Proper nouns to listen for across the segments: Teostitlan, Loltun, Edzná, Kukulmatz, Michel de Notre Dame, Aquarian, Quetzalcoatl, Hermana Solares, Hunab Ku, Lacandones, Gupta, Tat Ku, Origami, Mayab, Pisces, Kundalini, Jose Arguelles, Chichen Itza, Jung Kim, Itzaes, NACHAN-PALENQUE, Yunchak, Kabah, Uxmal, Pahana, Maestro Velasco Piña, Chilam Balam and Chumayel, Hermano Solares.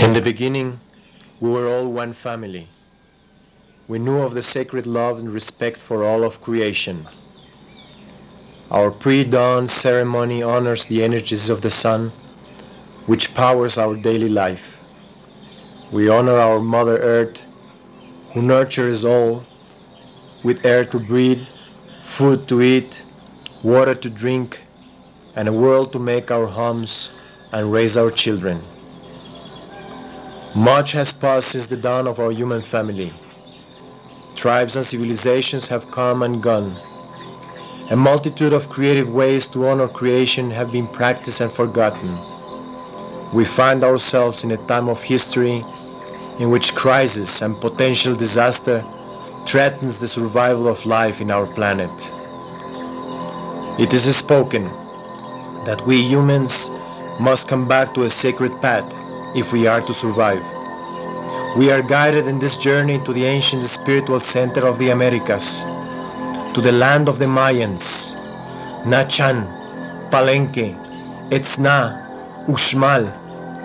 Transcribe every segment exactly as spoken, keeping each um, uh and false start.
In the beginning, we were all one family. We knew of the sacred love and respect for all of creation. Our pre-dawn ceremony honors the energies of the sun, which powers our daily life. We honor our Mother Earth, who nurtures all, with air to breathe, food to eat, water to drink, and a world to make our homes and raise our children. Much has passed since the dawn of our human family. Tribes and civilizations have come and gone. A multitude of creative ways to honor creation have been practiced and forgotten. We find ourselves in a time of history in which crisis and potential disaster threatens the survival of life in our planet. It is spoken that we humans must come back to a sacred path if we are to survive. We are guided in this journey to the ancient spiritual center of the Americas, to the land of the Mayans, NACHAN, PALENQUE, Edzná, Uxmal,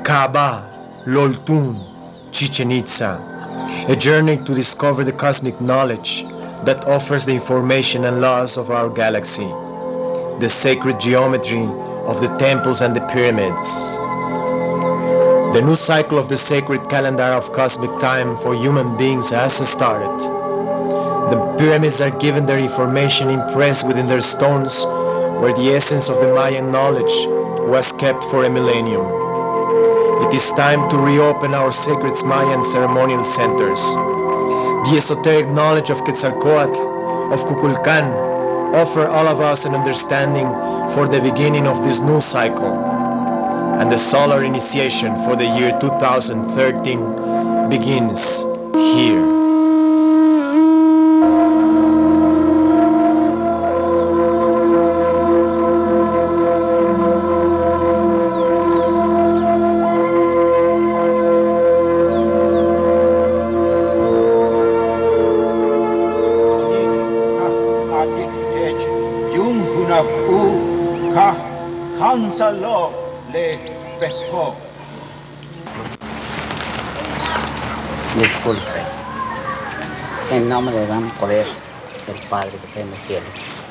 Kabah, Loltun, Chichen Itza, a journey to discover the cosmic knowledge that offers the information and laws of our galaxy, the sacred geometry of the temples and the pyramids. The new cycle of the sacred calendar of cosmic time for human beings has started. The pyramids are given their information impressed within their stones, where the essence of the Mayan knowledge was kept for a millennium. It is time to reopen our sacred Mayan ceremonial centers. The esoteric knowledge of Quetzalcoatl, of Kukulcán, offer all of us an understanding for the beginning of this new cycle. And the solar initiation for the year two thousand thirteen begins here.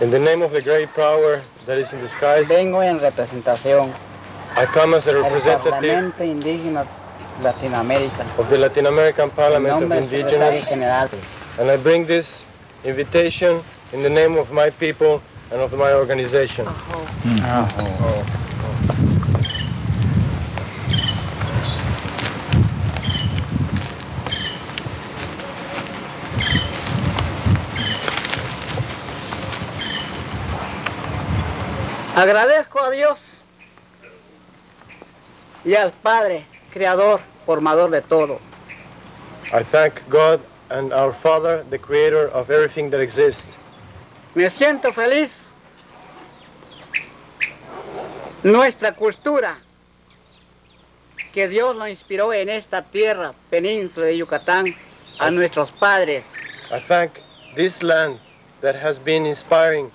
In the name of the great power that is in the skies, I come as a representative of the Latin American Parliament of Indigenous, and I bring this invitation in the name of my people and of my organization. Mm-hmm. Agradezco a Dios y al Padre, Creador, Formador de todo. I thank God and our Father, the Creator of everything that exists. Me siento feliz. Nuestra cultura, que Dios nos inspiró en esta tierra, península de Yucatán, a nuestros padres. I thank this land that has been inspiring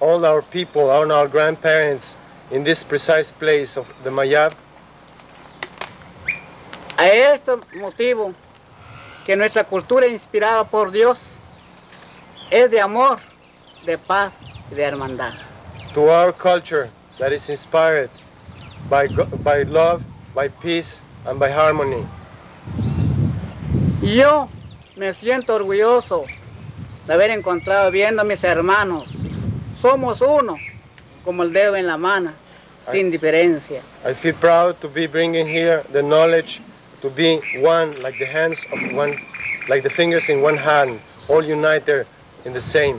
all our people, all our grandparents, in this precise place of the Mayab. A este motivo, que nuestra cultura inspirada por Dios es de amor, de paz y de hermandad. To our culture that is inspired by, by love, by peace and by harmony. Yo me siento orgulloso de haber encontrado viendo a mis hermanos. Somos uno, como el dedo en la mano, sin diferencia. I feel proud to be bringing here the knowledge to be one, like the hands of one, like the fingers in one hand, all united in the same.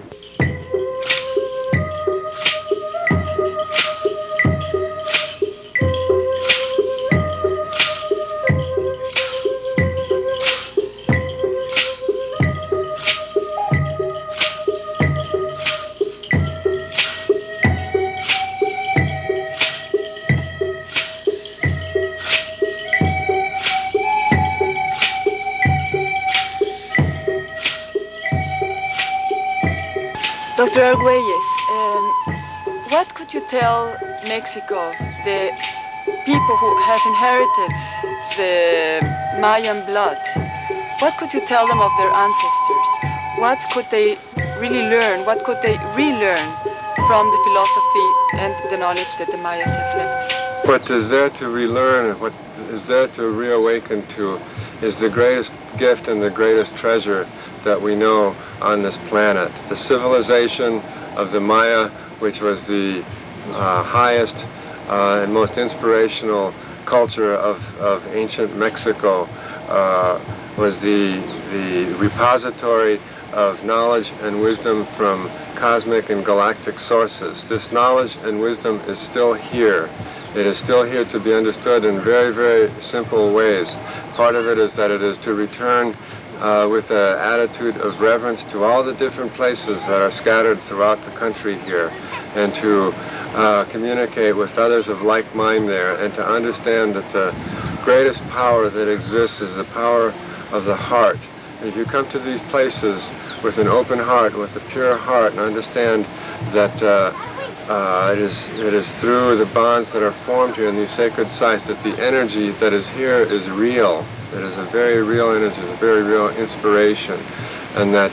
Doctor Arguelles, um, what could you tell Mexico, the people people who have inherited the Mayan blood, what could you tell them of their ancestors? What could they really learn? What could they relearn from the philosophy and the knowledge that the Mayas have left? What is there to relearn and what is there to reawaken to is the greatest gift and the greatest treasure that we know on this planet. The civilization of the Maya, which was the uh, highest uh, and most inspirational culture of, of ancient Mexico, uh, was the, the repository of knowledge and wisdom from cosmic and galactic sources. This knowledge and wisdom is still here. It is still here to be understood in very, very simple ways. Part of it is that it is to return uh, with an attitude of reverence to all the different places that are scattered throughout the country here, and to uh, communicate with others of like mind there, and to understand that the greatest power that exists is the power of the heart. If you come to these places with an open heart, with a pure heart, and understand that uh, uh, it is, it is through the bonds that are formed here in these sacred sites that the energy that is here is real. It is a very real energy, a very real inspiration, and that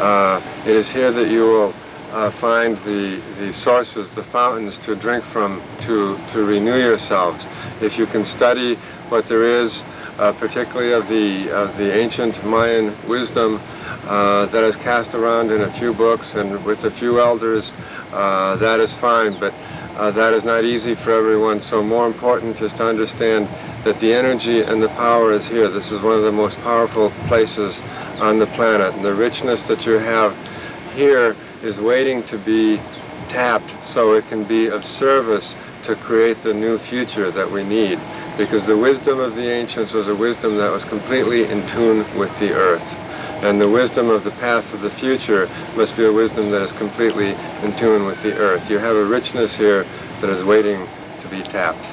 uh, it is here that you will uh, find the, the sources, the fountains to drink from, to, to renew yourselves. If you can study what there is, Uh, particularly of the, of the ancient Mayan wisdom uh, that is cast around in a few books and with a few elders, uh, that is fine, but uh, that is not easy for everyone. So more important is to understand that the energy and the power is here. This is one of the most powerful places on the planet, and the richness that you have here is waiting to be tapped so it can be of service to create the new future that we need. Because the wisdom of the ancients was a wisdom that was completely in tune with the earth. And the wisdom of the path of the future must be a wisdom that is completely in tune with the earth. You have a richness here that is waiting to be tapped.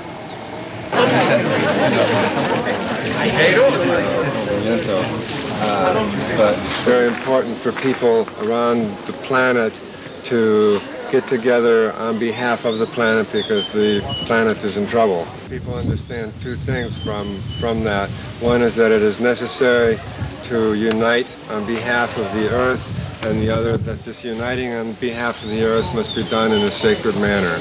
Uh, but it's very important for people around the planet to get together on behalf of the planet, because the planet is in trouble. People understand two things from, from that. One is that it is necessary to unite on behalf of the earth, and the other that this uniting on behalf of the earth must be done in a sacred manner.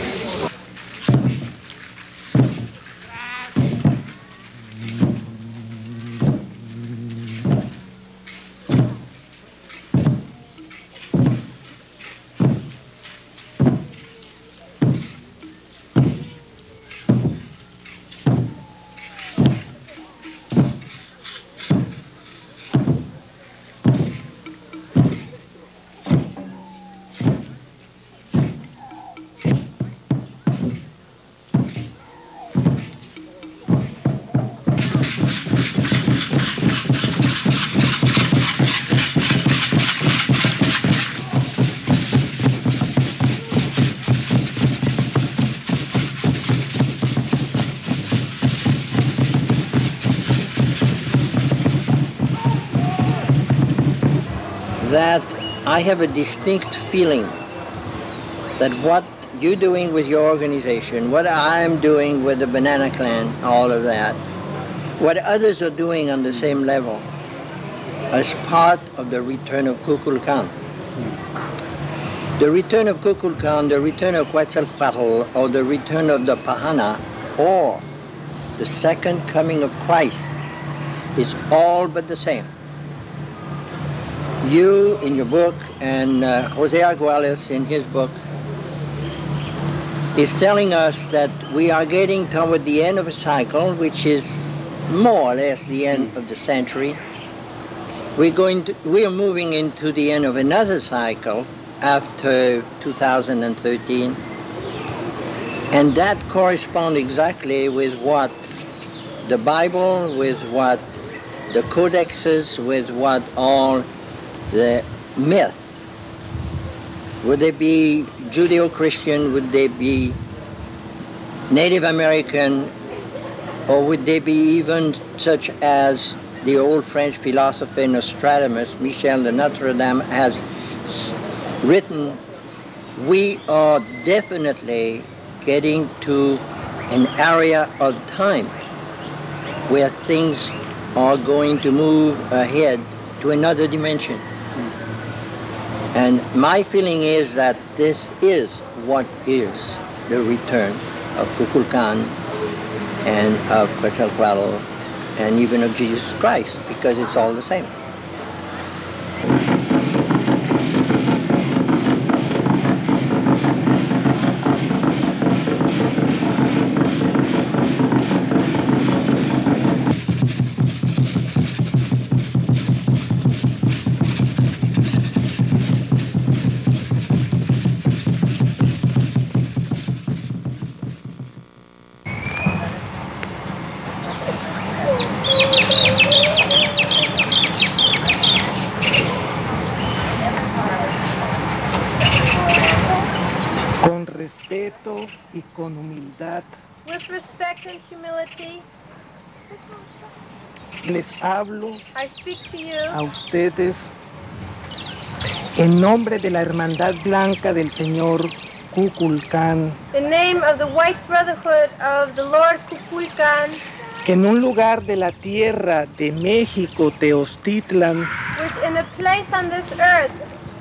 I have a distinct feeling that what you're doing with your organization, what I'm doing with the Banana Clan, all of that, what others are doing on the same level, as part of the return of Kukulcán. The return of Kukulcán, the return of Quetzalcoatl, or the return of the Pahana, or the second coming of Christ, is all but the same. You, in your book, and uh, Jose Arguelles, in his book, is telling us that we are getting toward the end of a cycle, which is more or less the end of the century. We're going to, we are moving into the end of another cycle after two thousand thirteen, and that corresponds exactly with what the Bible, with what the codexes, with what all the myth. Would they be Judeo-Christian, would they be Native American, or would they be even such as the old French philosopher and astronomer Michel de Notre Dame has written, we are definitely getting to an area of time where things are going to move ahead to another dimension. And my feeling is that this is what is the return of Kukulcán and of Quetzalcoatl and even of Jesus Christ, because it's all the same. With respect and humility, les hablo I speak to you. A ustedes en nombre de la hermandad blanca del señor Kukulcán. The name of the White Brotherhood of the Lord Kukulcán. Que en un lugar de la tierra de México, Teostitlan. Which in a place on this earth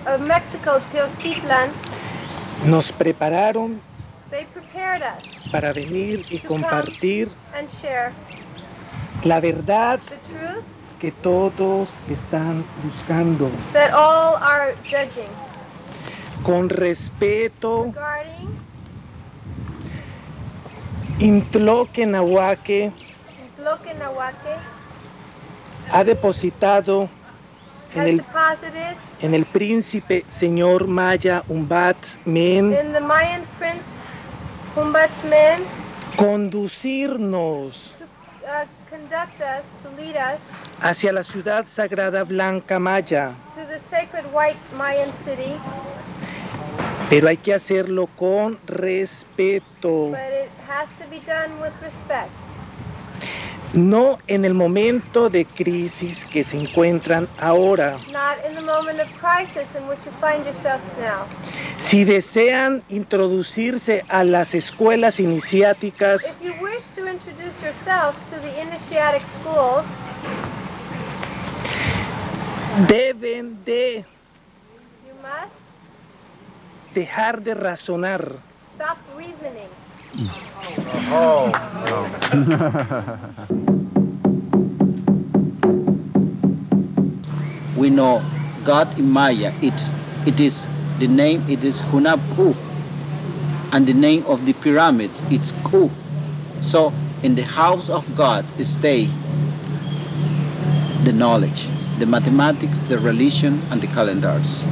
of Mexico, Teostitlan. Nos prepararon. They prepared us para venir y compartir la verdad que todos están buscando that all are judging, con respeto Intloquenahuaque ha depositado en el, en el príncipe señor Maya Hunbatz Men Hunbatz Men, conducirnos to, uh, conduct us, to lead us, hacia la ciudad sagrada blanca maya. To the sacred white Mayan city. Pero hay que hacerlo con respeto. But it has to be done with respect. No en el momento de crisis que se encuentran ahora. Not in the moment of crisis in which you find yourselves now. Si desean introducirse a las escuelas iniciáticas, schools, deben de dejar de razonar. Stop reasoning. Oh, oh. We know God in Maya. It's, it is. The name, it is Hunab Ku, and the name of the pyramid, it's Ku. So in the house of God stay the knowledge, the mathematics, the religion, and the calendars.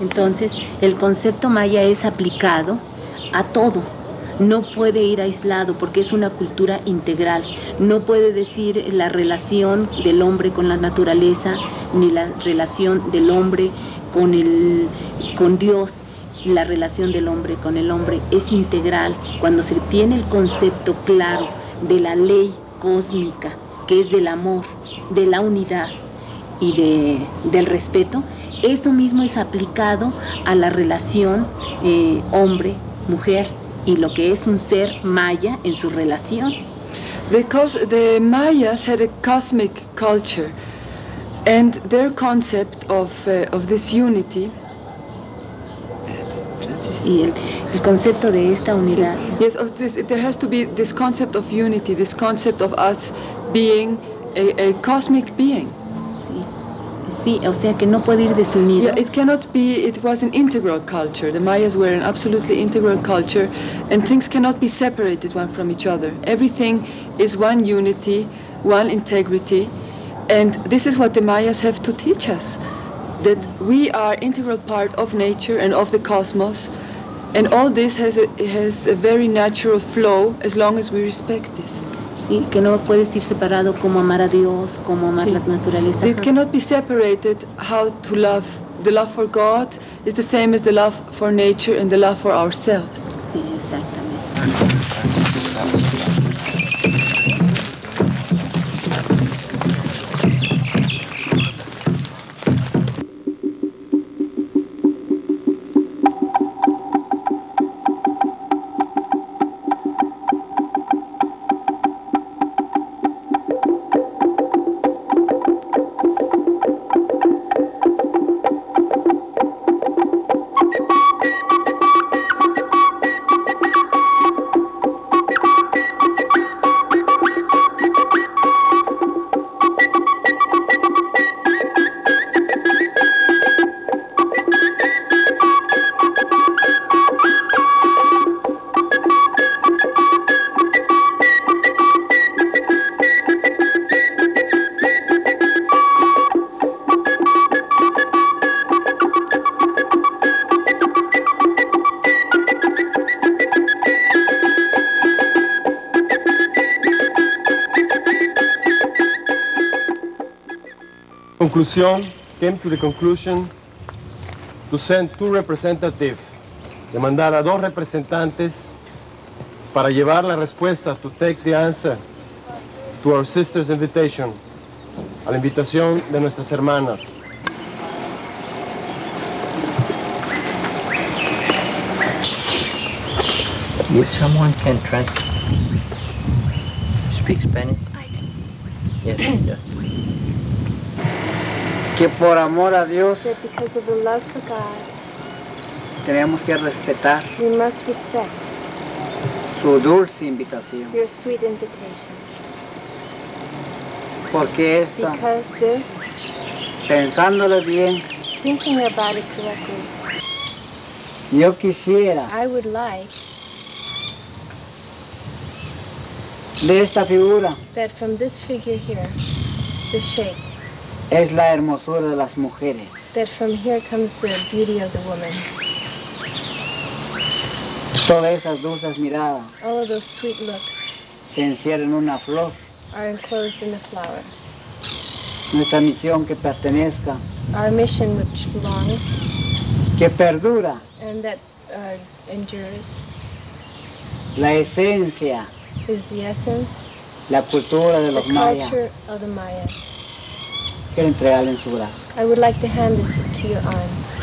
Entonces, el concepto maya es aplicado a todo. No puede ir aislado porque es una cultura integral. No puede decir la relación del hombre con la naturaleza, ni la relación del hombre con, el, con Dios, la relación del hombre con el hombre. Es integral cuando se tiene el concepto claro de la ley cósmica, que es del amor, de la unidad y de, del respeto. eso mismo es aplicado a la relación eh, hombre-mujer y lo que es un ser maya en su relación. The, the Mayas had a cosmic culture, and their concept of, uh, of this unity. Y el, el concepto de esta unidad. Sí. Yes, of this, there has to be this concept of unity, this concept of us being a, a cosmic being. Sí, o sea que no puede ir desunido. Yeah, it cannot be, it was an integral culture. The Mayas were an absolutely integral culture, and things cannot be separated one from each other. Everything is one unity, one integrity, and this is what the Mayas have to teach us, that we are integral part of nature and of the cosmos, and all this has a, has a very natural flow as long as we respect this. Sí, que no puedes ir separado como amar a Dios, como amar sí. la naturaleza. It cannot be separated how to love. The love for God is the same as the love for nature and the love for ourselves. Sí, Conclusion came to the conclusion to send two representatives, de mandar a dos representantes para llevar la respuesta, to take the answer to our sister's invitation, a la invitación de nuestras hermanas. If someone can translate, speak Spanish. I do. Yes, he does. Que por amor a Dios tenemos que respetar su dulce invitación. Porque esta, pensándolo bien, yo quisiera de esta figura. Es la hermosura de las mujeres. That from here comes the beauty of the woman. Todas esas dulces miradas. All of those sweet looks. Se encierran en una flor. Are enclosed in a flower. Nuestra misión que pertenezca. Our mission which belongs. Que perdura. And that uh, endures. La esencia. Is the essence. La cultura de los mayas. The culture of the Mayas. Quiero entregarle en su brazo. I would like to hand this to your arms.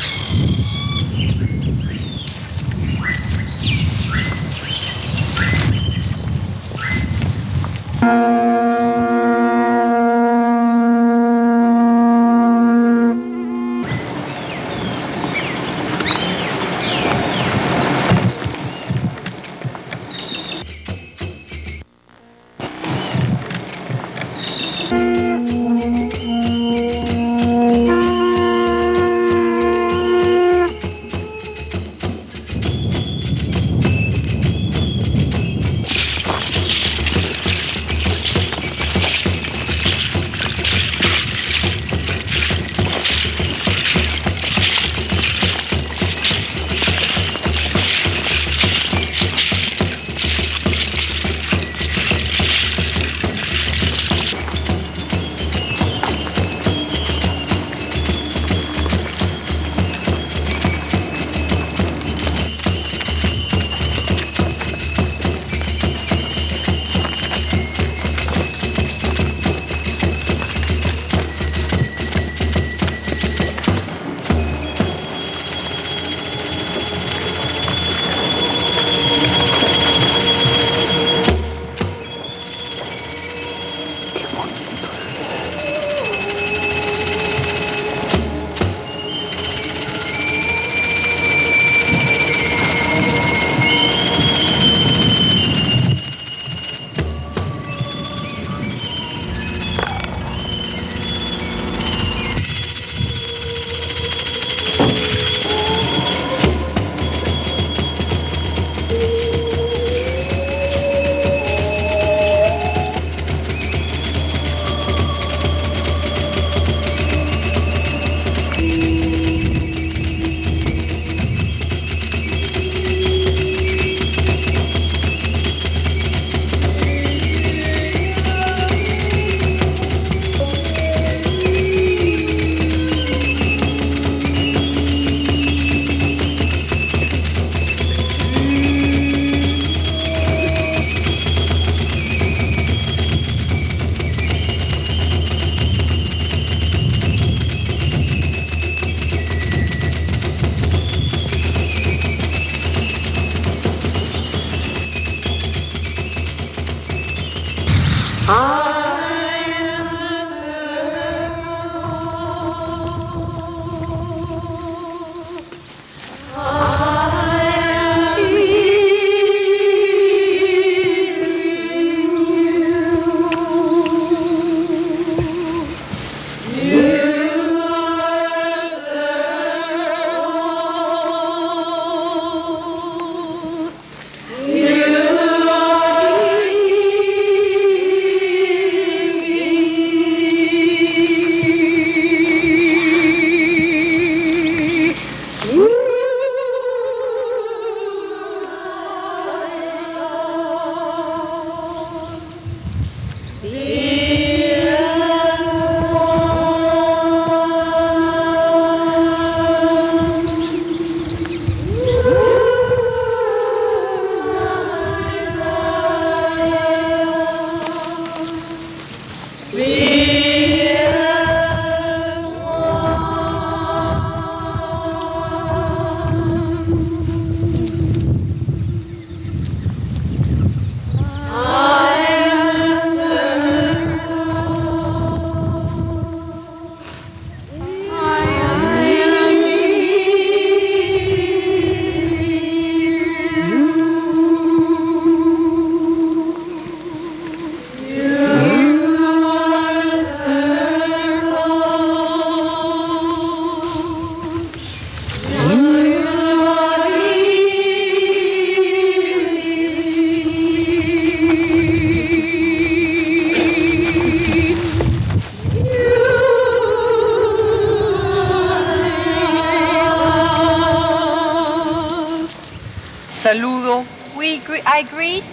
Saludo. We gre- I greet.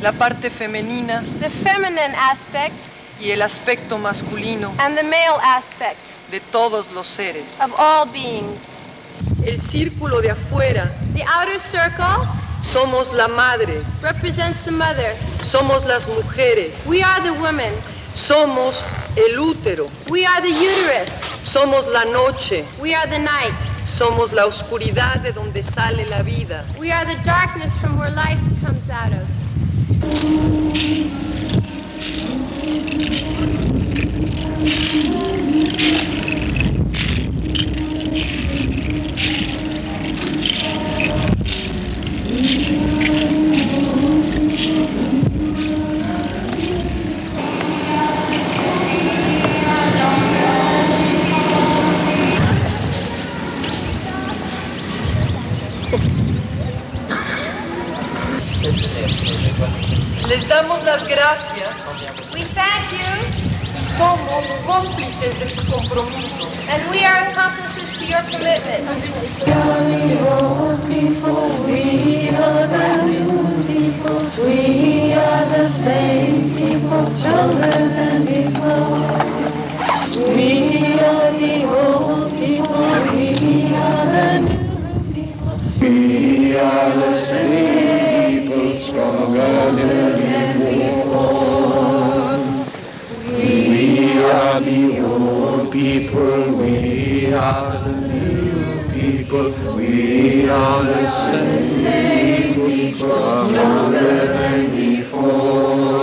La parte femenina. The feminine aspect. Y el aspecto masculino. And the male aspect. De todos los seres. Of all beings. El círculo de afuera. The outer circle. Somos la madre. Represents the mother. Somos las mujeres. We are the women. Somos el útero. We are the uterus. Somos la noche. We are the night. Somos la oscuridad de donde sale la vida. We are the darkness from where life comes out of. Les damos las gracias. We thank you. Y somos cómplices de su compromiso. And we are accomplices to your commitment. Stronger than before. We are the old people, we are the new people, we are the same people, stronger than before. We are the old people, we are the new people, we are the same people, stronger than before. We are the old people, we are the new people, we are the same people, stronger than before.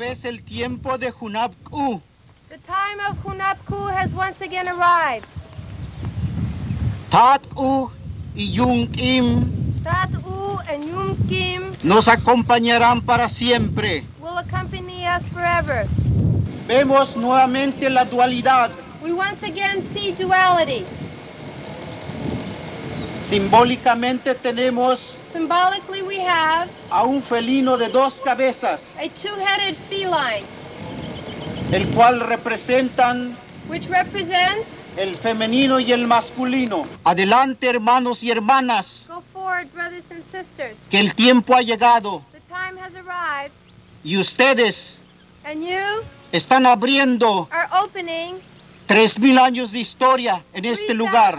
Es el tiempo de Hunab Ku. The time of Hunab Ku has once again arrived. Tat Ku y Jung Kim. Tat Ku and Jung Kim. Nos acompañarán para siempre. Will accompany us forever. Vemos nuevamente la dualidad. We once again see duality. Simbólicamente tenemos Symbolically we have a un felino de dos cabezas, a two-headed feline, el cual representan which represents el femenino y el masculino. Adelante, hermanos y hermanas. Go forward, brothers and sisters. Que el tiempo ha llegado. The time has arrived. Y ustedes and you están abriendo are opening tres mil años de historia en este lugar.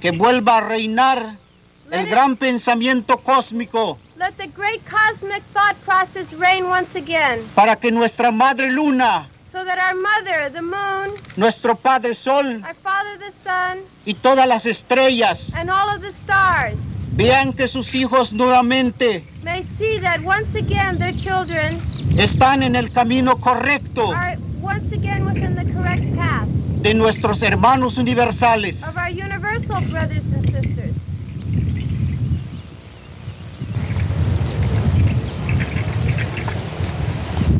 Que vuelva a reinar let el it, gran pensamiento cósmico. Let the great cosmic thought process reign once again. Para que nuestra madre luna, so that our mother, the moon, nuestro padre sol, our father, the sun, y todas las estrellas, and all of the stars, vean que sus hijos nuevamente may see that once again their children están en el camino correcto. Are once again within the correct path. De nuestros hermanos universales. Of our universal brothers and sisters.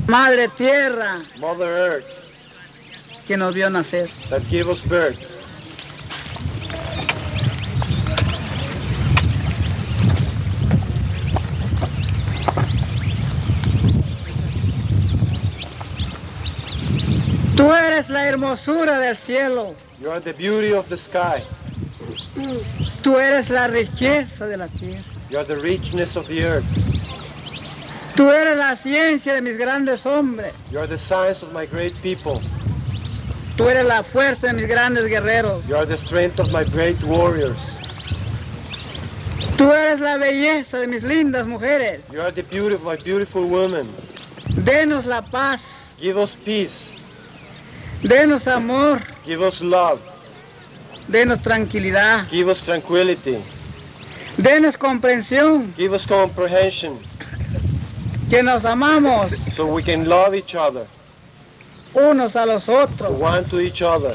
Madre Tierra. Mother Earth. Que nos vio nacer. That gave us birth. Tú eres la hermosura del cielo. You are the beauty of the sky. Tú eres la riqueza de la tierra. You are the richness of the earth. Tú eres la ciencia de mis grandes hombres. You are the science of my great people. Tú eres la fuerza de mis grandes guerreros. You are the strength of my great warriors. Tú eres la belleza de mis lindas mujeres. You are the beauty of my beautiful women. Denos la paz. Give us peace. Denos amor. Give us love. Denos tranquilidad. Give us tranquility. Denos comprensión. Give us comprehension. Que nos amamos. So we can love each other. Unos a los otros. One to each other.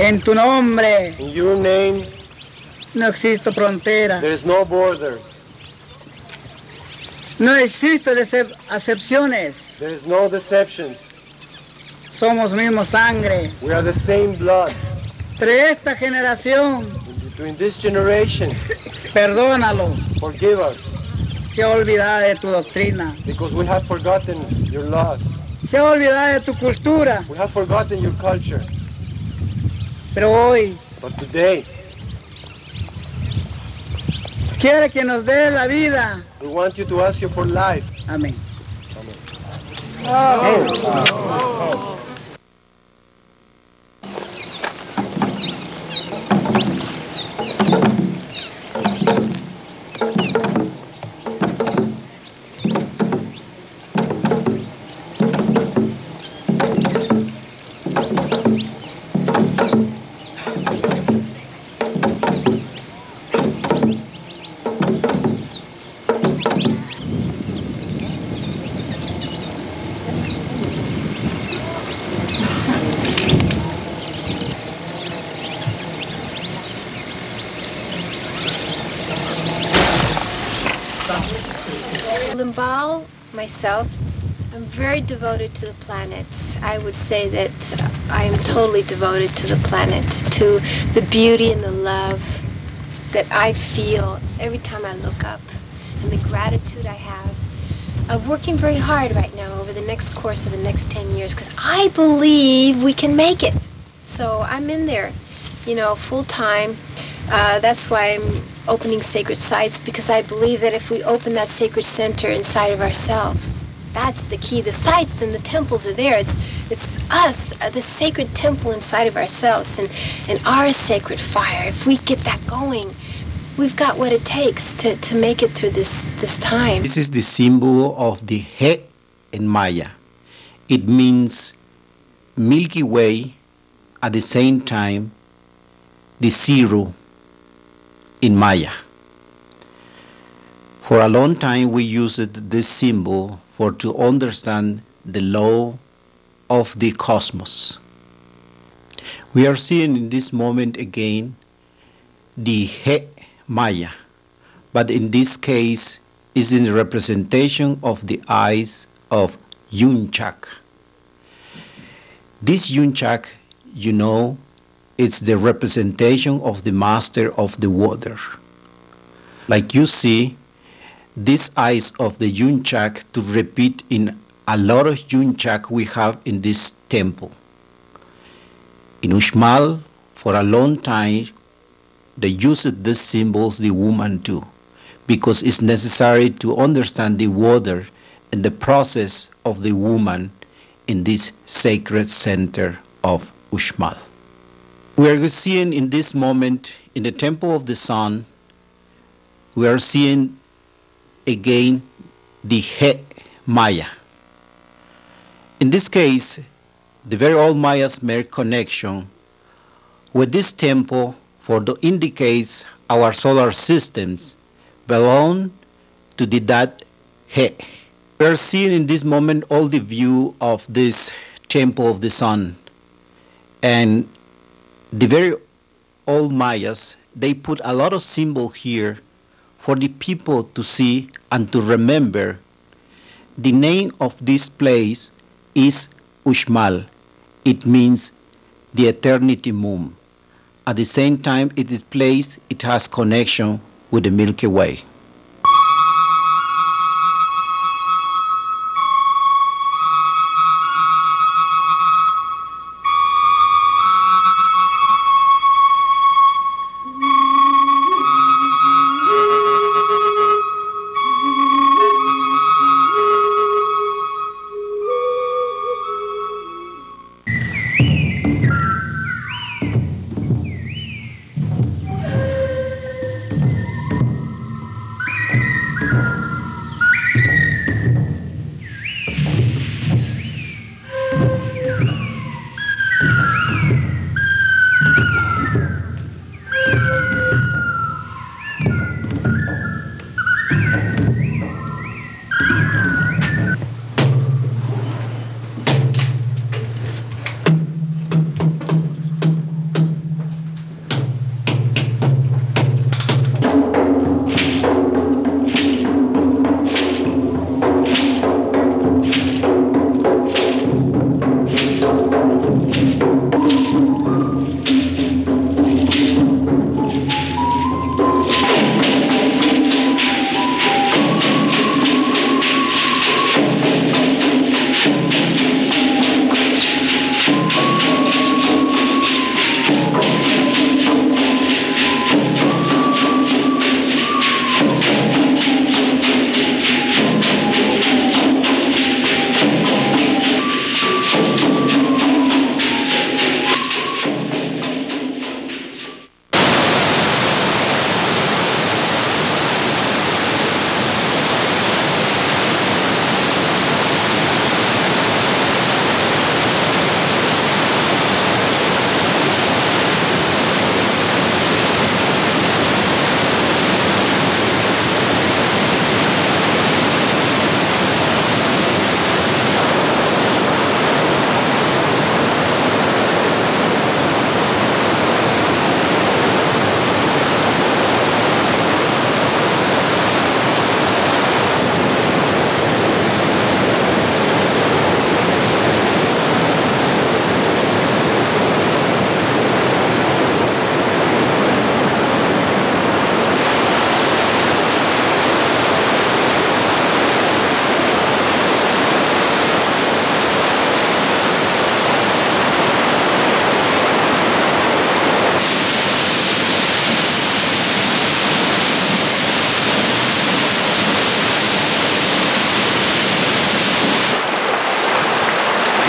En tu nombre. In your name. No existe frontera. There is no borders. No existen acepciones. There is no deceptions. Somos mismo sangre. We are the same blood. Entre esta generación. Between this generation. Perdónalo. Forgive us. Se ha olvidado de tu doctrina. Because we have forgotten your laws. Se ha olvidado de tu cultura. We have forgotten your culture. Pero hoy. But today. Quiere que nos dé la vida. We want you to ask you for life. Amén. Amén. Oh. Oh. Oh. Myself, I'm very devoted to the planets. I would say that I am totally devoted to the planets, to the beauty and the love that I feel every time I look up, and the gratitude I have. I'm working very hard right now over the next course of the next ten years, because I believe we can make it. So I'm in there, you know, full time. Uh, that's why I'm opening sacred sites, because I believe that if we open that sacred center inside of ourselves, that's the key. The sites and the temples are there. It's it's us, the sacred temple inside of ourselves, and, and our sacred fire. If we get that going, we've got what it takes to, to make it through this, this time. This is the symbol of the He in Maya. It means Milky Way, at the same time, the zero. In Maya. For a long time we used this symbol for to understand the law of the cosmos. We are seeing in this moment again the He Maya, but in this case is in the representation of the eyes of Yunchak. This Yunchak, you know, it's the representation of the master of the water. Like you see, these eyes of the Yunchak, to repeat in a lot of Yunchak we have in this temple. In Uxmal, for a long time, they used these symbols, the woman too, because it's necessary to understand the water and the process of the woman in this sacred center of Uxmal. We are seeing in this moment, in the Temple of the Sun, we are seeing again the He Maya. In this case, the very old Mayas made connection with this temple, for the indicates our solar systems belong to the that He. We are seeing in this moment all the view of this Temple of the Sun, and the very old Mayas, they put a lot of symbols here for the people to see and to remember. The name of this place is Uxmal. It means the eternity moon. At the same time, it is place, it has connection with the Milky Way. Thank you.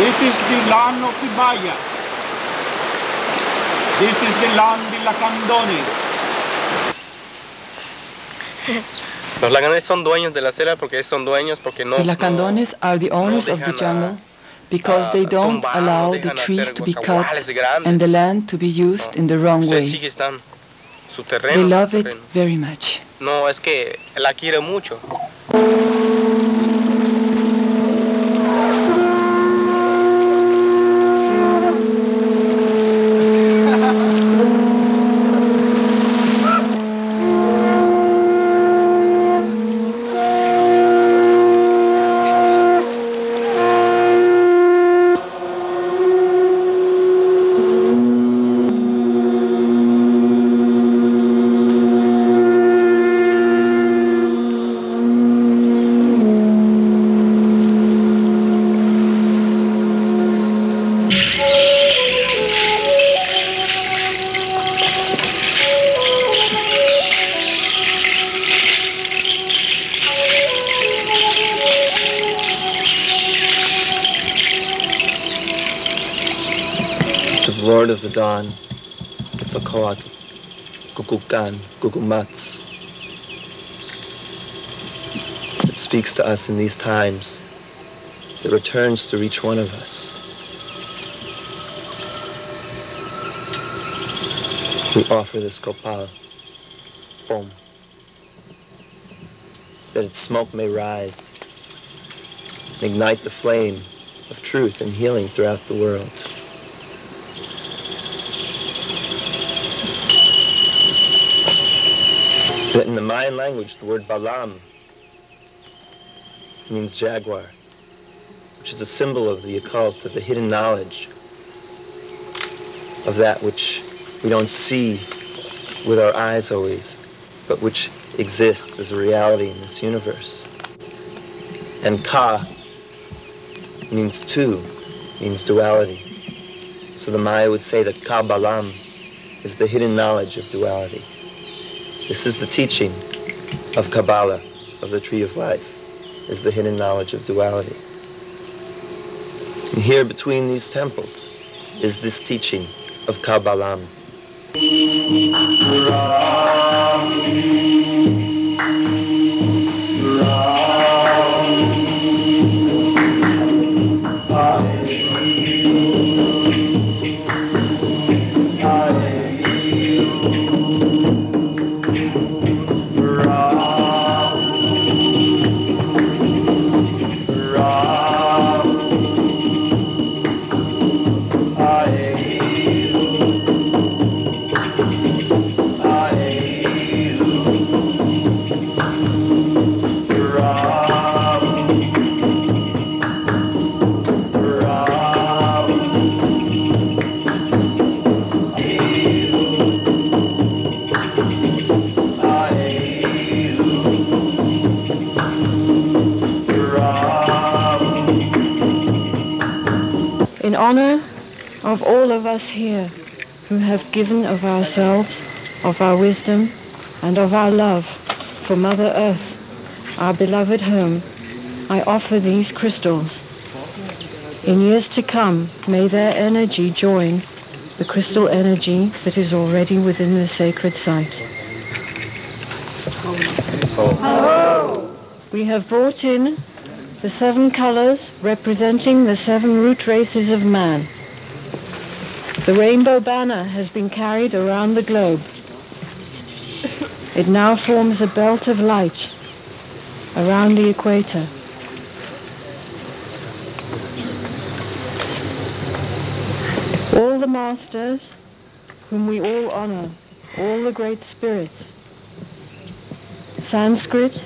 This is the land of the Mayas. This is the land of the Lacandones. Los Lacandones son dueños de la selva porque son dueños porque no. The Lacandones are the owners of the jungle because they don't allow the trees to be cut and the land to be used in the wrong way. They love it very much. No, es que la quiere mucho. Of the dawn, Quetzalcoatl, Kukulcán, Kukulmatz. It speaks to us in these times. It returns to each one of us. We offer this copal, Om, that its smoke may rise and ignite the flame of truth and healing throughout the world. That in the Mayan language, the word Balam means jaguar, which is a symbol of the occult, of the hidden knowledge, of that which we don't see with our eyes always, but which exists as a reality in this universe. And Ka means two, means duality. So the Maya would say that Ka Balam is the hidden knowledge of duality. This is the teaching of Kabbalah, of the Tree of Life, is the hidden knowledge of duality. And here between these temples is this teaching of Kabbalam. In honor of all of us here who have given of ourselves, of our wisdom, and of our love for Mother Earth, our beloved home, I offer these crystals. In years to come, may their energy join the crystal energy that is already within the sacred site. Hello. We have brought in the seven colors representing the seven root races of man. The rainbow banner has been carried around the globe. It now forms a belt of light around the equator. All the masters, whom we all honor, all the great spirits, Sanskrit,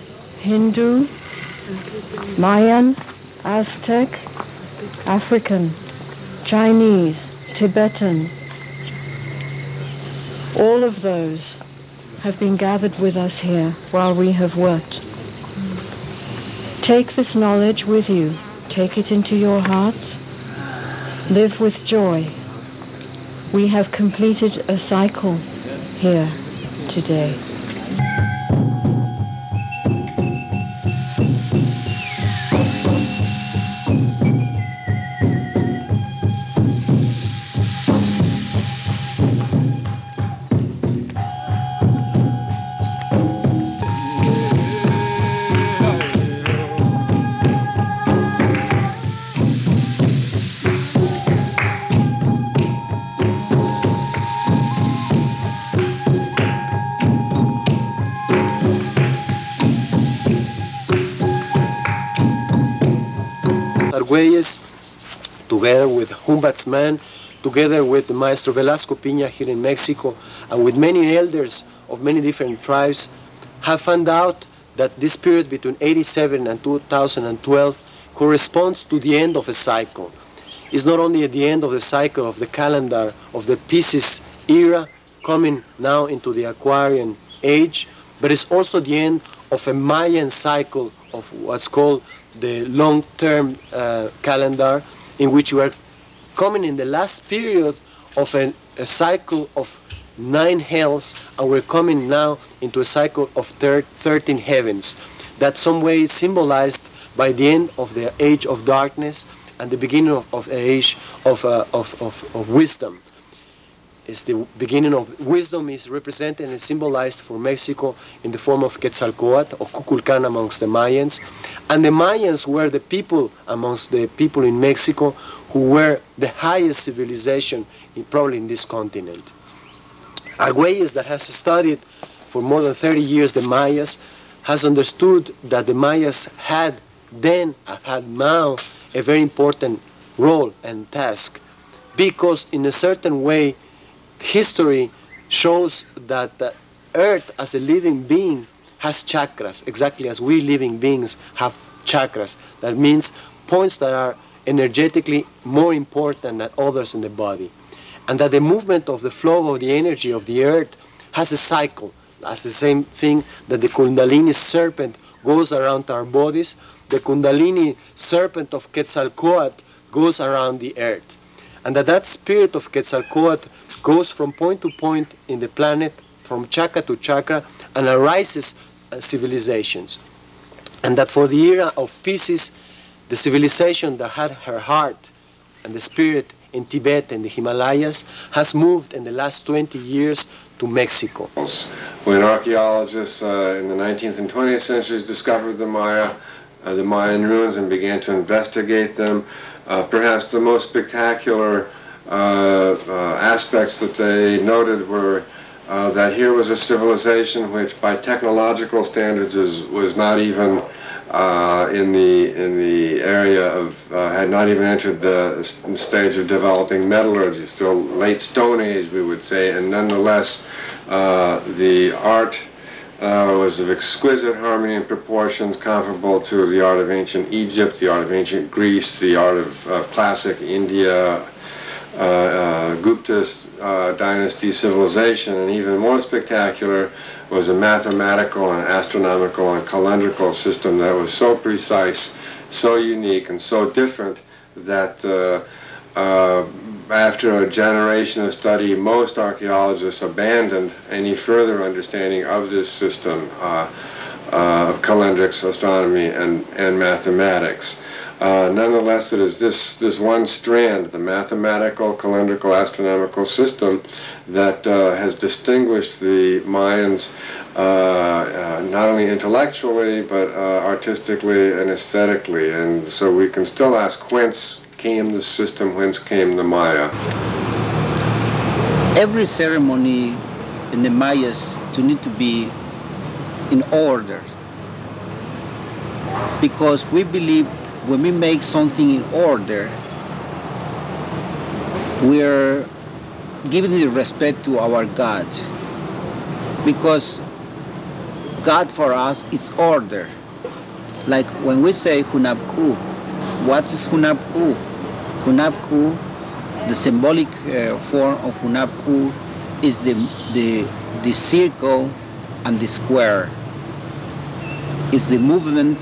Hindu, Mayan, Aztec, African, Chinese, Tibetan, all of those have been gathered with us here while we have worked. Take this knowledge with you. Take it into your hearts. Live with joy. We have completed a cycle here today. Arguelles, together with Hunbatz Men, together with Maestro Velasco Piña here in Mexico, and with many elders of many different tribes, have found out that this period between eighty-seven and two thousand twelve corresponds to the end of a cycle. It's not only at the end of the cycle of the calendar of the Pisces era, coming now into the Aquarian age, but it's also the end of a Mayan cycle of what's called the long-term uh, calendar, in which you are coming in the last period of an, a cycle of nine hells, and we're coming now into a cycle of thirteen heavens, that some way is symbolized by the end of the age of darkness and the beginning of, of the age of, uh, of, of, of wisdom. It's the beginning of wisdom is represented and symbolized for Mexico in the form of Quetzalcoatl or Kukulcán amongst the Mayans. And the Mayans were the people amongst the people in Mexico who were the highest civilization in, probably in this continent. Arguelles, that has studied for more than thirty years the Mayas, has understood that the Mayas had then, had now, a very important role and task, because in a certain way history shows that the Earth as a living being has chakras, exactly as we living beings have chakras. That means points that are energetically more important than others in the body. And that the movement of the flow of the energy of the Earth has a cycle. That's the same thing that the Kundalini serpent goes around our bodies. The Kundalini serpent of Quetzalcoatl goes around the Earth. And that that spirit of Quetzalcoatl goes from point to point in the planet, from chakra to chakra, and arises uh, civilizations. And that for the era of Pisces, the civilization that had her heart and the spirit in Tibet and the Himalayas has moved in the last twenty years to Mexico. When archaeologists uh, in the nineteenth and twentieth centuries discovered the Maya, uh, the Mayan ruins, and began to investigate them, uh, perhaps the most spectacular Uh, uh, aspects that they noted were uh, that here was a civilization which, by technological standards, is, was not even uh, in the in the area of uh, had not even entered the stage of developing metallurgy. Still late Stone Age, we would say, and nonetheless, uh, the art uh, was of exquisite harmony and proportions, comparable to the art of ancient Egypt, the art of ancient Greece, the art of uh, classic India. Uh, uh, Gupta's uh, dynasty civilization, and even more spectacular was a mathematical and astronomical and calendrical system that was so precise, so unique, and so different that uh, uh, after a generation of study, most archaeologists abandoned any further understanding of this system uh, uh, of calendrics, astronomy, and, and mathematics. Uh, nonetheless, it is this, this one strand, the mathematical, calendrical, astronomical system, that uh, has distinguished the Mayans uh, uh, not only intellectually, but uh, artistically and aesthetically. And so we can still ask, whence came the system, whence came the Maya? Every ceremony in the Mayas to need to be in order, because we believe when we make something in order, we're giving the respect to our God, because God for us is order. Like when we say Hunab Ku, what is Hunab Ku? Hunab Ku, the symbolic uh, form of Hunab Ku is the, the, the circle and the square. It's the movement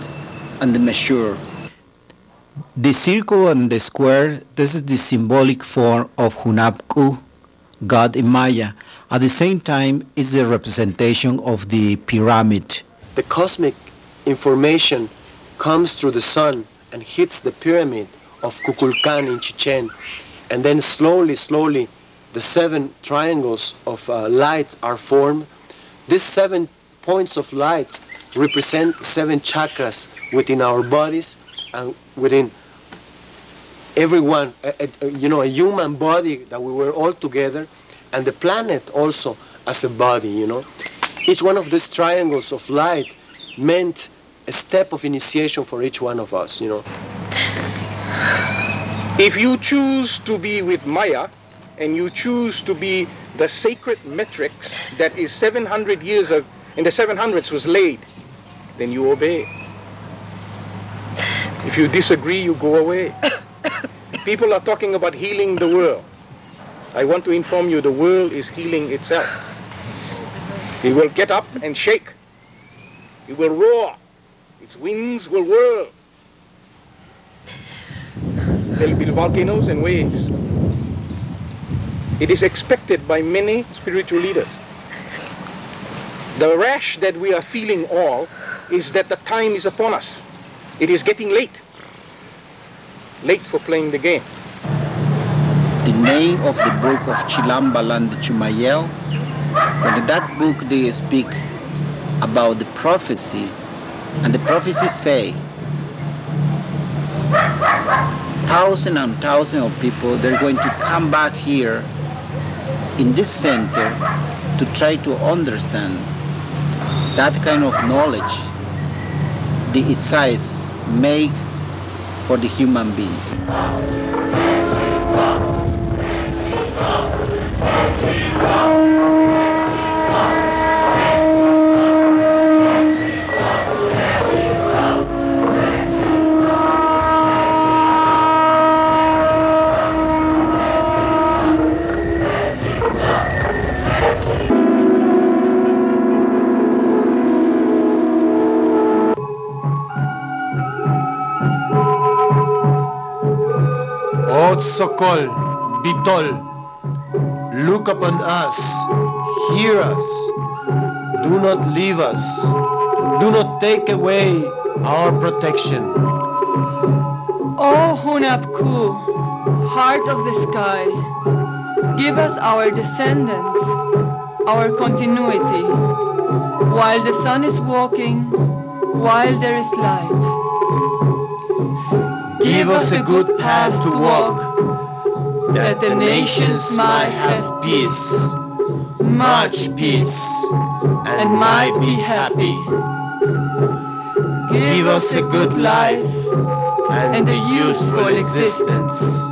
and the measure. The circle and the square, this is the symbolic form of Hunab Ku, God in Maya. At the same time, it's the representation of the pyramid. The cosmic information comes through the sun and hits the pyramid of Kukulcán in Chichen. And then slowly, slowly, the seven triangles of uh, light are formed. These seven points of light represent seven chakras within our bodies and within everyone, a, a, you know, a human body that we were all together, and the planet also as a body, you know. Each one of these triangles of light meant a step of initiation for each one of us, you know. If you choose to be with Maya, and you choose to be the sacred matrix that is seven hundred years of, in the seven hundreds was laid, then you obey. If you disagree, you go away. People are talking about healing the world. I want to inform you, the world is healing itself. It will get up and shake. It will roar. Its wings will whirl. There will be volcanoes and waves. It is expected by many spiritual leaders. The rash that we are feeling all is that the time is upon us. It is getting late. Late for playing the game. The name of the book of Chilam Balam and Chumayel, but in that book they speak about the prophecy, and the prophecies say thousands and thousands of people, they're going to come back here in this center to try to understand that kind of knowledge the Itzaes make for the human beings. Sokol, Bitol, look upon us, hear us, do not leave us, do not take away our protection. O Hunab Ku, heart of the sky, give us our descendants, our continuity, while the sun is walking, while there is light. Give us a good path to walk, that the nations might have peace, much peace, and might be happy. Give us a good life and a useful existence.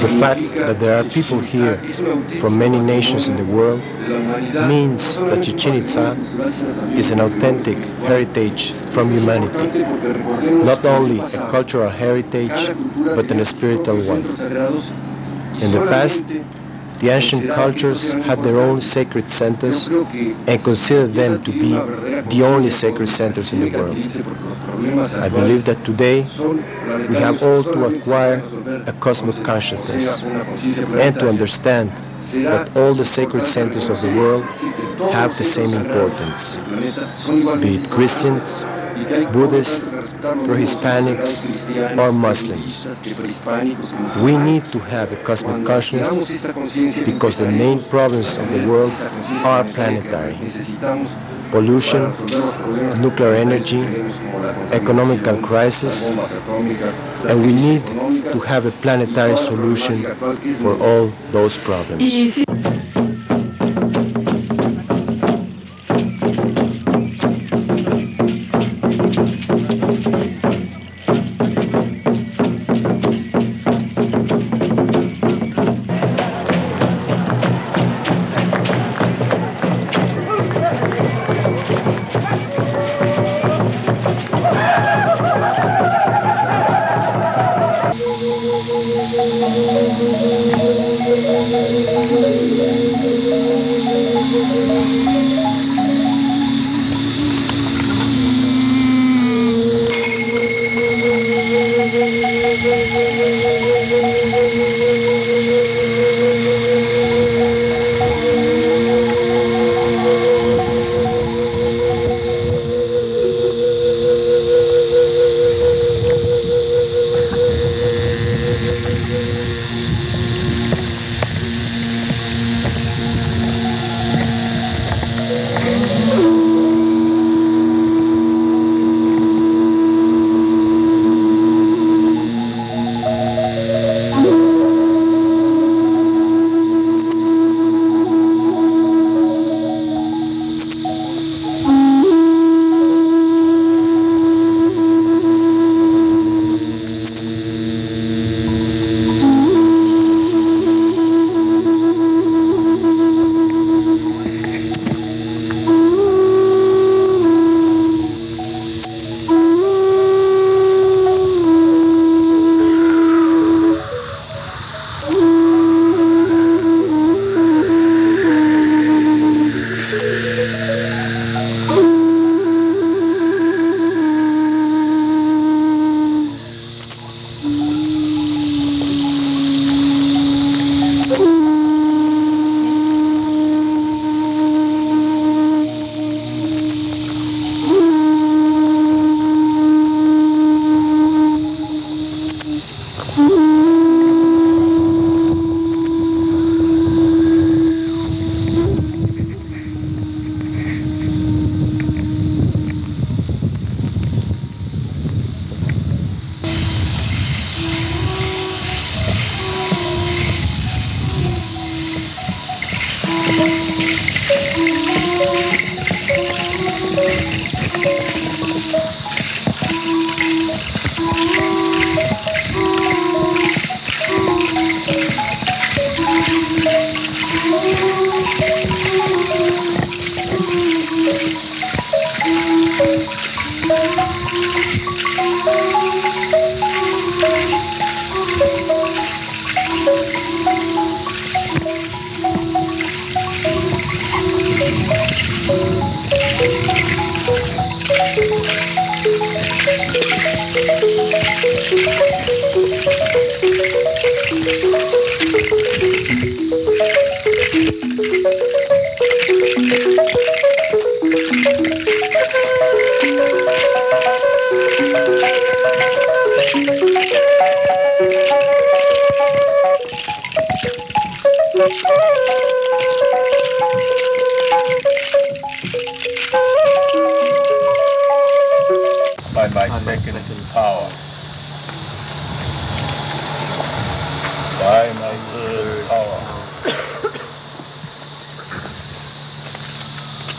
The fact that there are people here from many nations in the world means that Chichen Itza is an authentic heritage from humanity, not only a cultural heritage, but a spiritual one. In the past, the ancient cultures had their own sacred centers and considered them to be the only sacred centers in the world. I believe that today we have all to acquire a cosmic consciousness and to understand that all the sacred centers of the world have the same importance, be it Christians, Buddhists, or Hispanic, or Muslims. We need to have a cosmic consciousness because the main problems of the world are planetary. Pollution, nuclear energy, economical crisis, and we need to have a planetary solution for all those problems. Easy.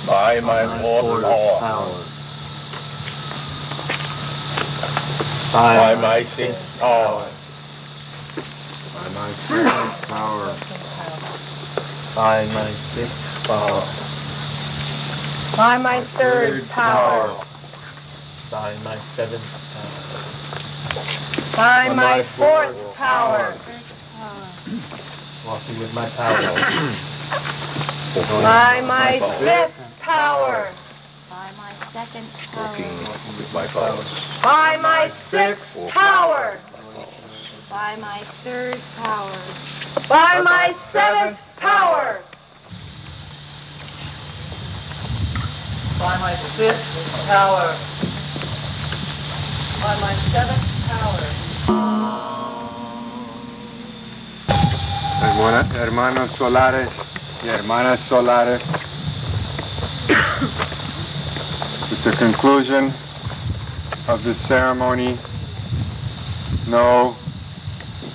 by my mortal power, by my sixth power, by my sixth power, by my sixth power, by my third power, by my seventh power, by my fourth power, walking with my power. By my fifth power. By my second power. With my powers. By my sixth power. By my third power. By my seventh power. By my fifth power. By my seventh power. Hermano Solares. Hermana Solares. With the conclusion of this ceremony, know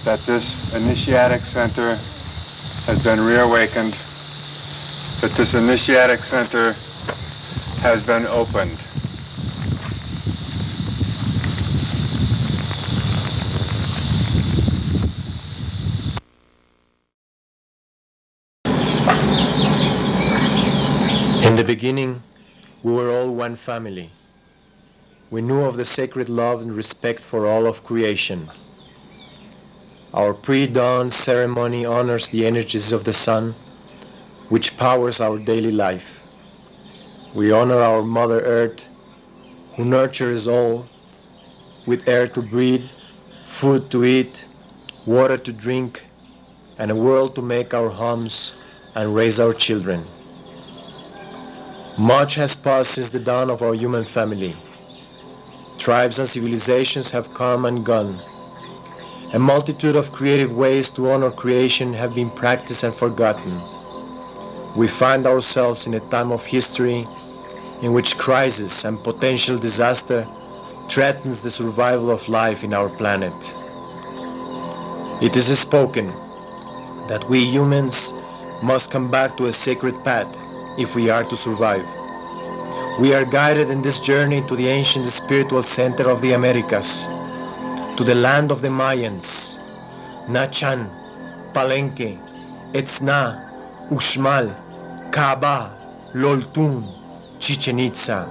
that this initiatic center has been reawakened, that this initiatic center has been opened. In the beginning, we were all one family. We knew of the sacred love and respect for all of creation. Our pre-dawn ceremony honors the energies of the sun, which powers our daily life. We honor our Mother Earth, who nurtures all, with air to breathe, food to eat, water to drink, and a world to make our homes and raise our children. Much has passed since the dawn of our human family. Tribes and civilizations have come and gone. A multitude of creative ways to honor creation have been practiced and forgotten. We find ourselves in a time of history in which crisis and potential disaster threatens the survival of life in our planet. It is spoken that we humans must come back to a sacred path if we are to survive. We are guided in this journey to the ancient spiritual center of the Americas, to the land of the Mayans, NACHAN, PALENQUE, Edzná, Uxmal, Kabah, Loltun, Chichen Itza,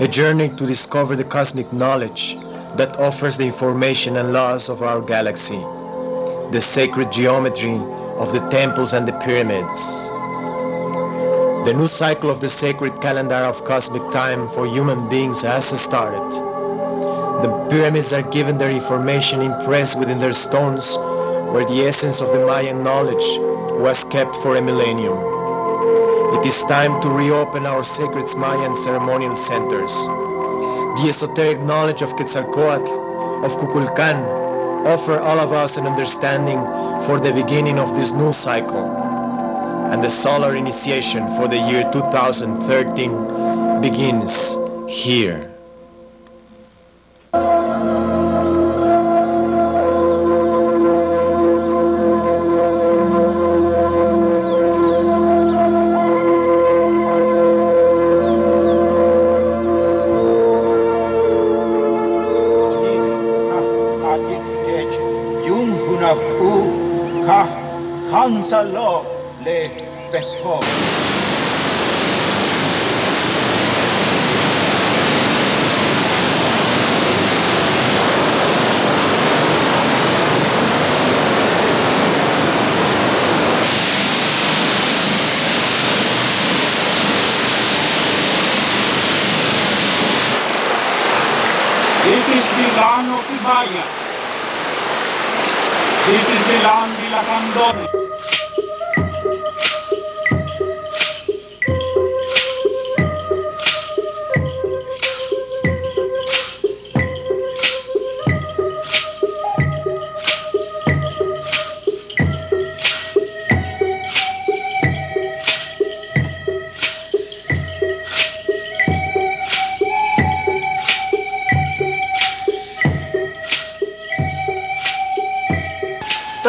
a journey to discover the cosmic knowledge that offers the information and laws of our galaxy, the sacred geometry of the temples and the pyramids. The new cycle of the sacred calendar of cosmic time for human beings has started. The pyramids are given their information impressed within their stones, where the essence of the Mayan knowledge was kept for a millennium. It is time to reopen our sacred Mayan ceremonial centers. The esoteric knowledge of Quetzalcoatl, of Kukulcán, offer all of us an understanding for the beginning of this new cycle. And the solar initiation for the year two thousand thirteen begins here.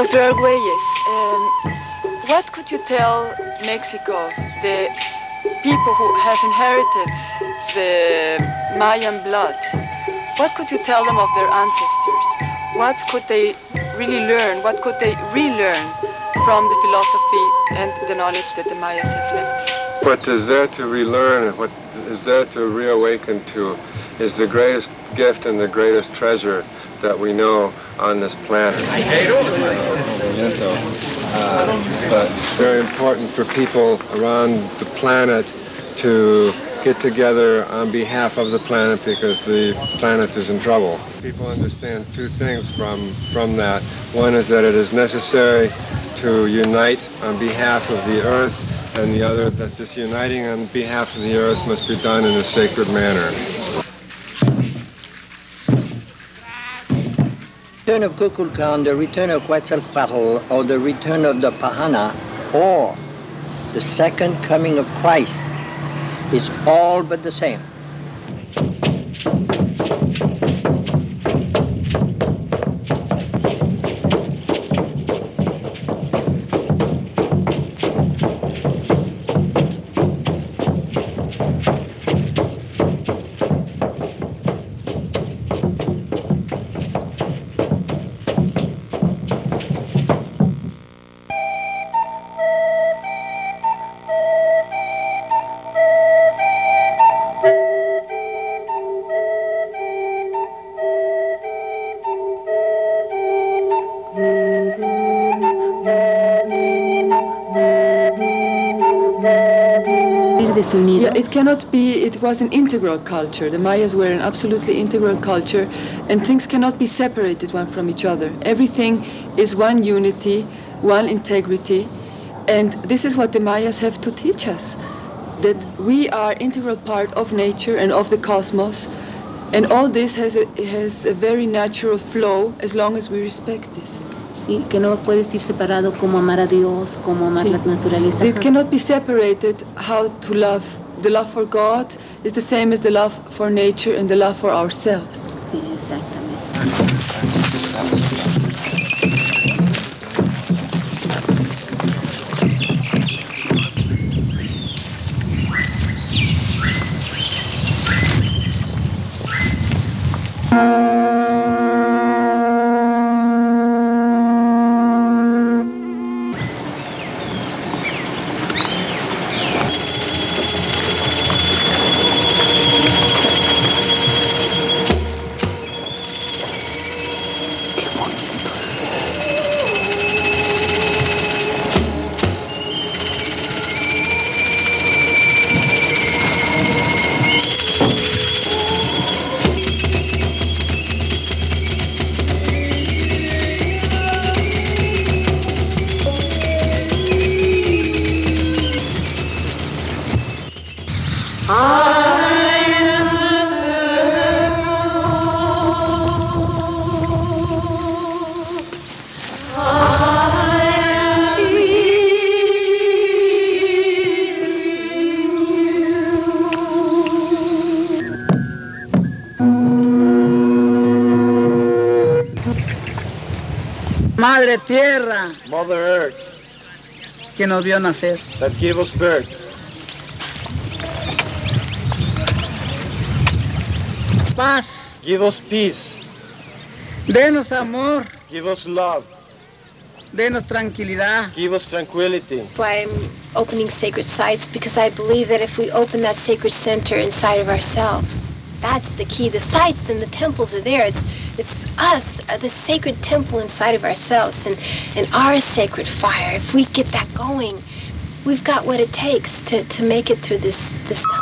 Doctor Arguelles, um, what could you tell Mexico, the people who have inherited the Mayan blood, what could you tell them of their ancestors? What could they really learn? What could they relearn from the philosophy and the knowledge that the Mayas have left? What is there to relearn, what is there to reawaken to, is the greatest gift and the greatest treasure that we know on this planet. Uh, but it's very important for people around the planet to get together on behalf of the planet, because the planet is in trouble. People understand two things from, from that. One is that it is necessary to unite on behalf of the Earth, and the other that this uniting on behalf of the Earth must be done in a sacred manner. The return of Kukulcán, the return of Quetzalcoatl, or the return of the Pahana, or the second coming of Christ, is all but the same. Yeah, it cannot be, it was an integral culture. The Mayas were an absolutely integral culture, and things cannot be separated one from each other. Everything is one unity, one integrity, and this is what the Mayas have to teach us, that we are integral part of nature and of the cosmos, and all this has a, has a very natural flow as long as we respect this. Sí, que no puede estar separado como amar a Dios, como amar sí. La naturaleza. It cannot be separated how to love. The love for God is the same as the love for nature and the love for ourselves. Sí, exactamente. Madre Tierra, Mother Earth, que nos vio nacer, that gave us birth. Paz, give us peace. Denos amor, give us love. Denos tranquilidad, give us tranquility. Why I'm opening sacred sites, because I believe that if we open that sacred center inside of ourselves, that's the key. The sites and the temples are there. It's it's us, the sacred temple inside of ourselves, and, and our sacred fire. If we get that going, we've got what it takes to, to make it through this this time.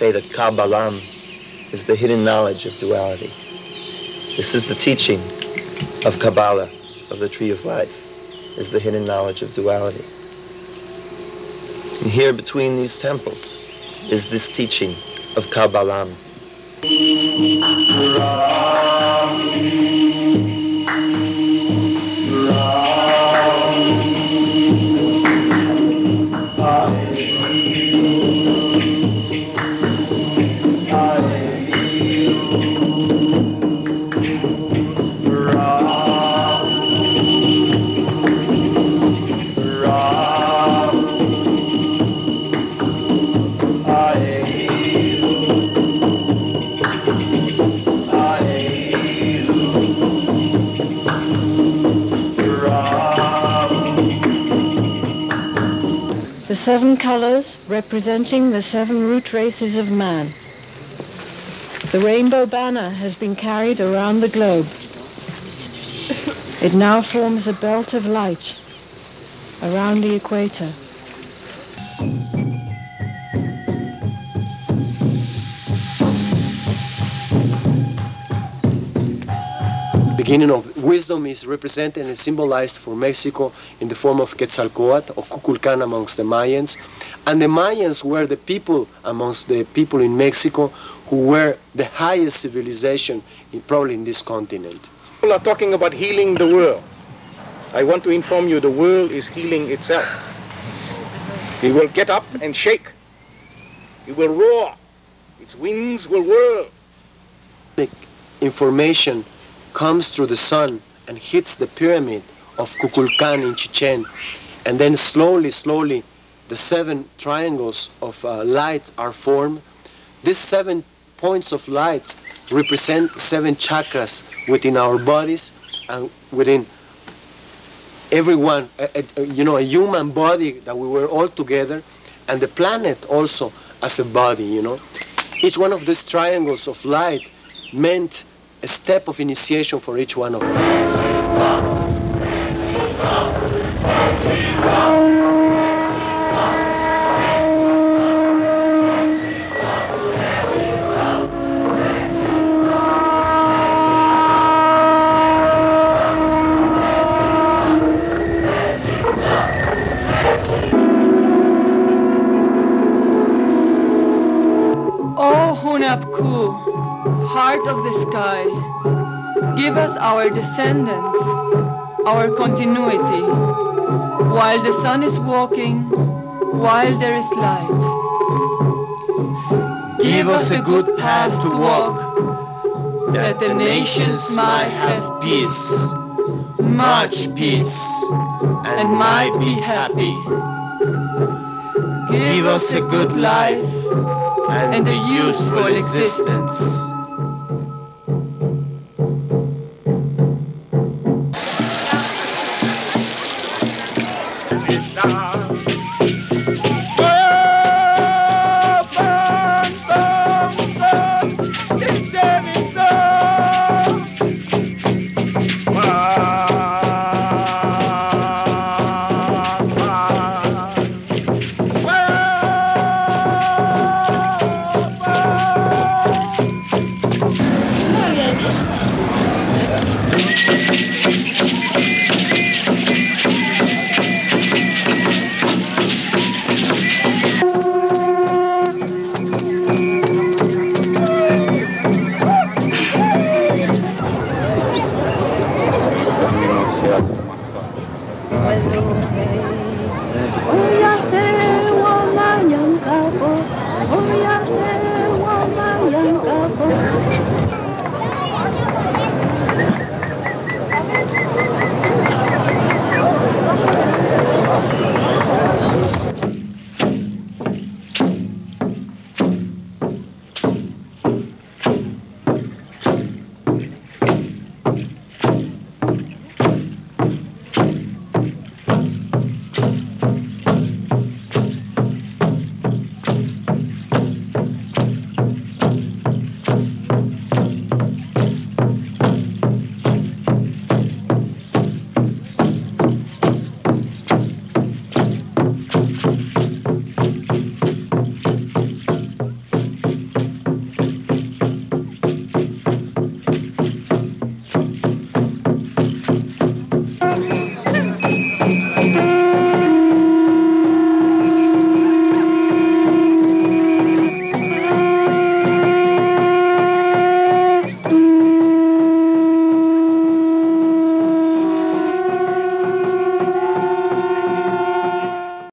say that Kabbalah is the hidden knowledge of duality. This is the teaching of Kabbalah, of the Tree of Life, is the hidden knowledge of duality. And here between these temples is this teaching of Kabbalah. The seven colors representing the seven root races of man. The rainbow banner has been carried around the globe. It now forms a belt of light around the equator. Beginning of wisdom is represented and symbolized for Mexico in the form of Quetzalcoatl or Kukulcán amongst the Mayans. And the Mayans were the people amongst the people in Mexico who were the highest civilization in, probably in this continent. People are talking about healing the world. I want to inform you the world is healing itself. It will get up and shake. It will roar. Its wings will whirl. The information comes through the sun and hits the pyramid of Kukulcán in Chichen. And then slowly, slowly, the seven triangles of uh, light are formed. These seven points of light represent seven chakras within our bodies and within everyone, a, a, you know, a human body that we were all together, and the planet also as a body, you know. Each one of these triangles of light meant a step of initiation for each one of them. Oh, Hunab Ku, heart of the sky, give us our descendants, our continuity, while the sun is walking, while there is light. Give us a good path to walk, that the nations might have peace, much peace, and might be happy. Give us a good life and a useful existence.